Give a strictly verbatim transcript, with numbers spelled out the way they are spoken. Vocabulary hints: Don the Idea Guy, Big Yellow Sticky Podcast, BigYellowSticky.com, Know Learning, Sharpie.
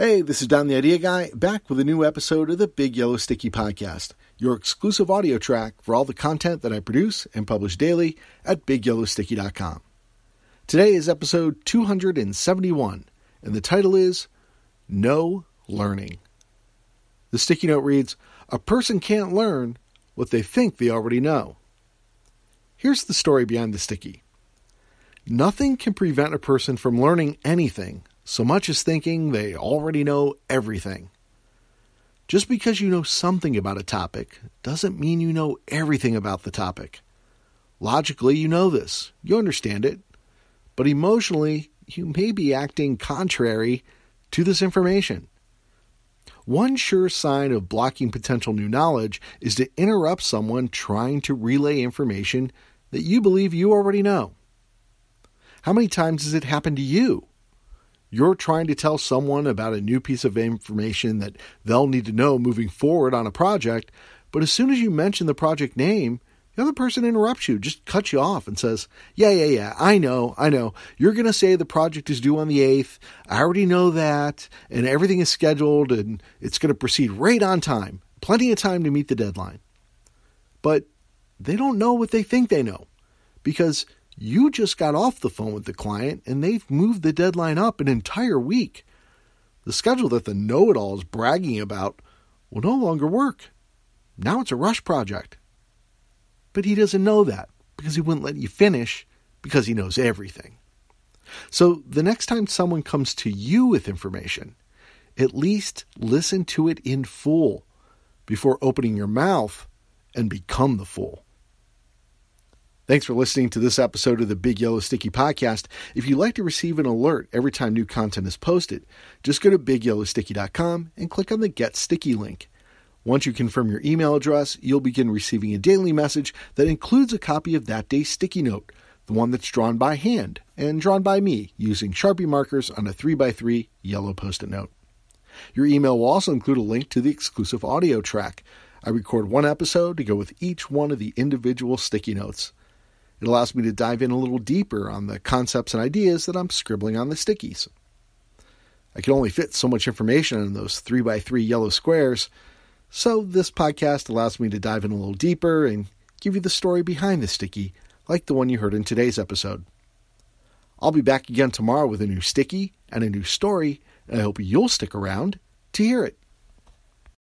Hey, this is Don the Idea Guy, back with a new episode of the Big Yellow Sticky Podcast, your exclusive audio track for all the content that I produce and publish daily at Big Yellow Sticky dot com. Today is episode two hundred seventy-one, and the title is Know Learning. The sticky note reads, "A person can't learn what they think they already know." Here's the story behind the sticky. Nothing can prevent a person from learning anything so much as thinking they already know everything. Just because you know something about a topic doesn't mean you know everything about the topic. Logically, you know this. You understand it. But emotionally, you may be acting contrary to this information. One sure sign of blocking potential new knowledge is to interrupt someone trying to relay information that you believe you already know. How many times has it happened to you? You're trying to tell someone about a new piece of information that they'll need to know moving forward on a project, but as soon as you mention the project name, the other person interrupts you, just cuts you off and says, yeah, yeah, yeah, I know, I know. You're going to say the project is due on the eighth. I already know that, and everything is scheduled, and it's going to proceed right on time. Plenty of time to meet the deadline. But they don't know what they think they know, because you just got off the phone with the client and they've moved the deadline up an entire week. The schedule that the know-it-all is bragging about will no longer work. Now it's a rush project. But he doesn't know that because he wouldn't let you finish because he knows everything. So the next time someone comes to you with information, at least listen to it in full before opening your mouth and become the fool. Thanks for listening to this episode of the Big Yellow Sticky Podcast. If you'd like to receive an alert every time new content is posted, just go to Big Yellow Sticky dot com and click on the Get Sticky link. Once you confirm your email address, you'll begin receiving a daily message that includes a copy of that day's sticky note, the one that's drawn by hand and drawn by me using Sharpie markers on a three by three yellow post-it note. Your email will also include a link to the exclusive audio track. I record one episode to go with each one of the individual sticky notes. It allows me to dive in a little deeper on the concepts and ideas that I'm scribbling on the stickies. I can only fit so much information in those three by three yellow squares, so this podcast allows me to dive in a little deeper and give you the story behind the sticky, like the one you heard in today's episode. I'll be back again tomorrow with a new sticky and a new story, and I hope you'll stick around to hear it.